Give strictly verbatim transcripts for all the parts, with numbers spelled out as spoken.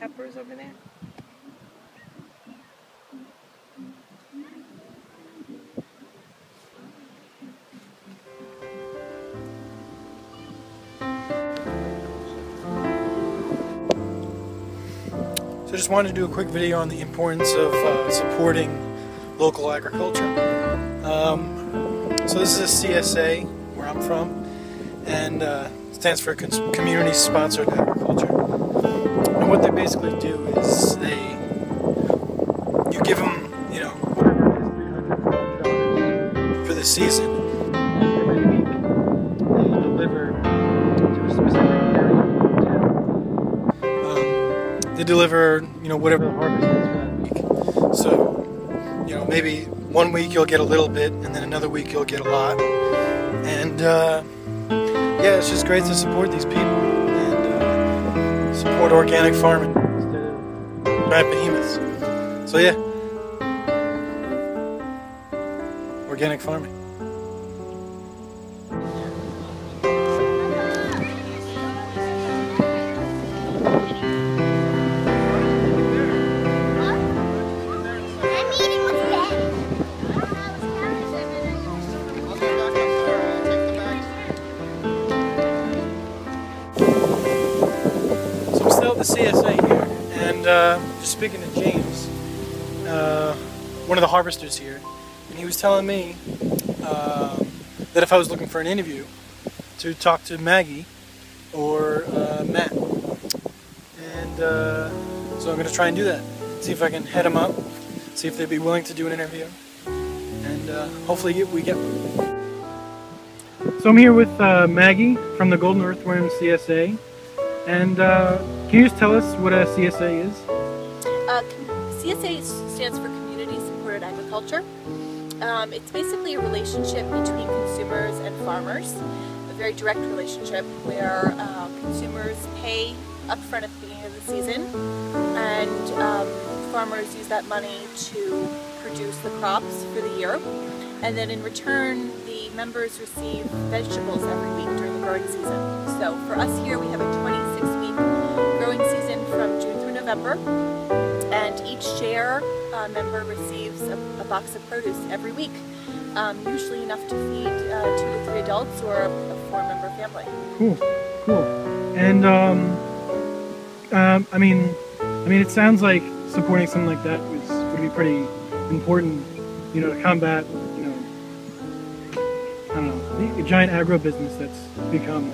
peppers over there? So I just wanted to do a quick video on the importance of uh, supporting local agriculture. Um, so this is a C S A where I'm from, and uh, stands for Community Sponsored Agriculture. And what they basically do is they, you give them, you know, whatever it is, three hundred dollars for the season. Every week they deliver to a specific area of town. Um, they deliver, you know, whatever the harvest is for that week. So, you know, maybe one week you'll get a little bit, and then another week you'll get a lot. And, uh, yeah, it's just great to support these people and uh, support organic farming instead of giant behemoths. So yeah, organic farming. The C S A here, and uh, just speaking to James, uh, one of the harvesters here, and he was telling me uh, that if I was looking for an interview, to talk to Maggie or uh, Matt, and uh, so I'm going to try and do that, see if I can head them up, see if they'd be willing to do an interview, and uh, hopefully we get one. So I'm here with uh, Maggie from the Golden Earthworm C S A, and uh, can you just tell us what a C S A is? Uh, C S A stands for Community Supported Agriculture. Um, it's basically a relationship between consumers and farmers, a very direct relationship where uh, consumers pay upfront at the beginning of the season, and um, farmers use that money to produce the crops for the year. And then in return, the members receive vegetables every week during the growing season. So for us here, we have a twenty-six week growing season from June through November, and each share uh, member receives a, a box of produce every week, um, usually enough to feed uh, two to three adults or a, a four-member family. Cool, cool. And um, um, I mean, I mean, it sounds like supporting something like that was would be pretty important, you know, to combat, you know, I don't know, the giant agribusiness that's become.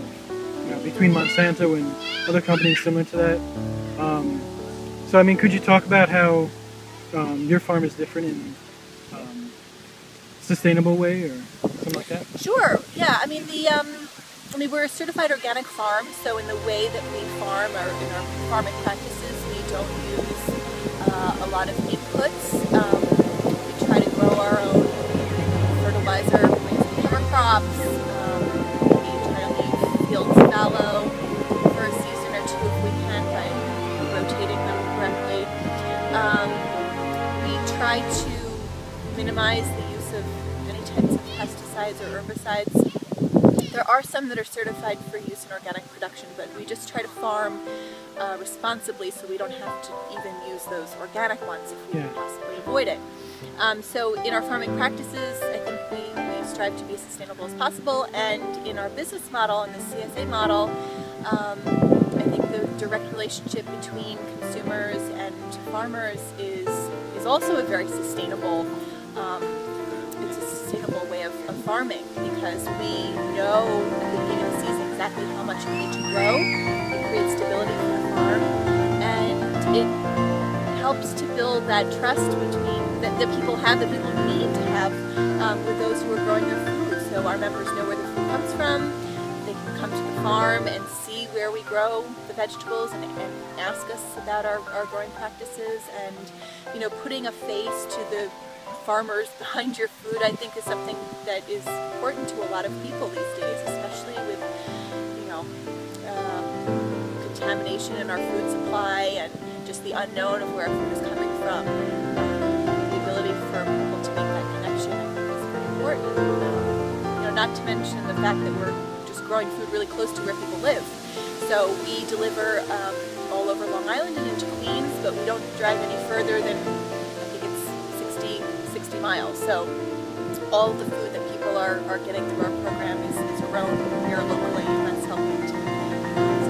You know, between Monsanto and other companies similar to that. Um, so, I mean, could you talk about how um, your farm is different in a um, sustainable way or something like that? Sure, yeah. I mean, the, um, I mean, we're a certified organic farm, so in the way that we farm or in our farming practices, we don't use uh, a lot of inputs. Um, we try to grow our own fertilizer, plant cover crops, fallow for a season or two if we can by rotating them correctly. Um, we try to minimize the use of any types of pesticides or herbicides. There are some that are certified for use in organic production, but we just try to farm uh, responsibly so we don't have to even use those organic ones if we can possibly avoid it. Um, so in our farming practices, I think we strive to be as sustainable as possible, and in our business model, in the C S A model, um, I think the direct relationship between consumers and farmers is is also a very sustainable, um, it's a sustainable way of, of farming, because we know at the beginning of the season exactly how much we need to grow. It creates stability for the farm, and it helps to build that trust between that, that people have, that people need to have. Um, with those who are growing their food, so our members know where the food comes from. They can come to the farm and see where we grow the vegetables, and, and ask us about our, our growing practices. And you know, putting a face to the farmers behind your food, I think, is something that is important to a lot of people these days, especially with you know um, contamination in our food supply and just the unknown of where food is coming from. Um, the ability for people to make that connection. Um, you know, not to mention the fact that we're just growing food really close to where people live. So we deliver um, all over Long Island and into Queens, but we don't drive any further than, I think it's sixty, sixty miles. So all the food that people are, are getting through our program is, is grown here locally, and that's helping to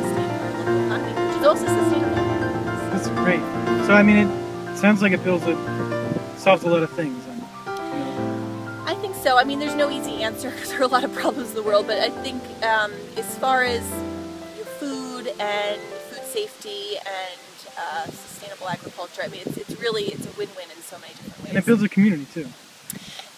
sustain our local economy, which is also sustainable. That's great. So I mean, it sounds like it builds a, solves a lot of things. I think so. I mean, there's no easy answer because there are a lot of problems in the world, but I think um, as far as food and food safety and uh, sustainable agriculture, I mean, it's, it's really, it's a win-win in so many different ways. And it builds a community too.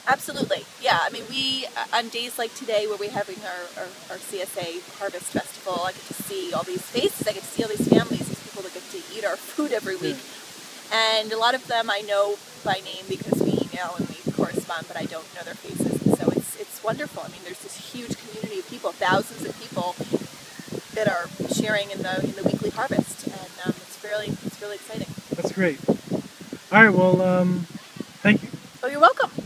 Absolutely, yeah. I mean, we, on days like today where we're having our, our, our C S A Harvest Festival, I get to see all these faces, I get to see all these families, these people that get to eat our food every week. Yeah. And a lot of them I know by name because we email and we correspond, but I don't know their faces, and so it's, it's wonderful. I mean, there's this huge community of people, thousands of people that are sharing in the, in the weekly harvest, and um, it's really, it's really exciting. That's great. All right, well, um, thank you. Oh, you're welcome.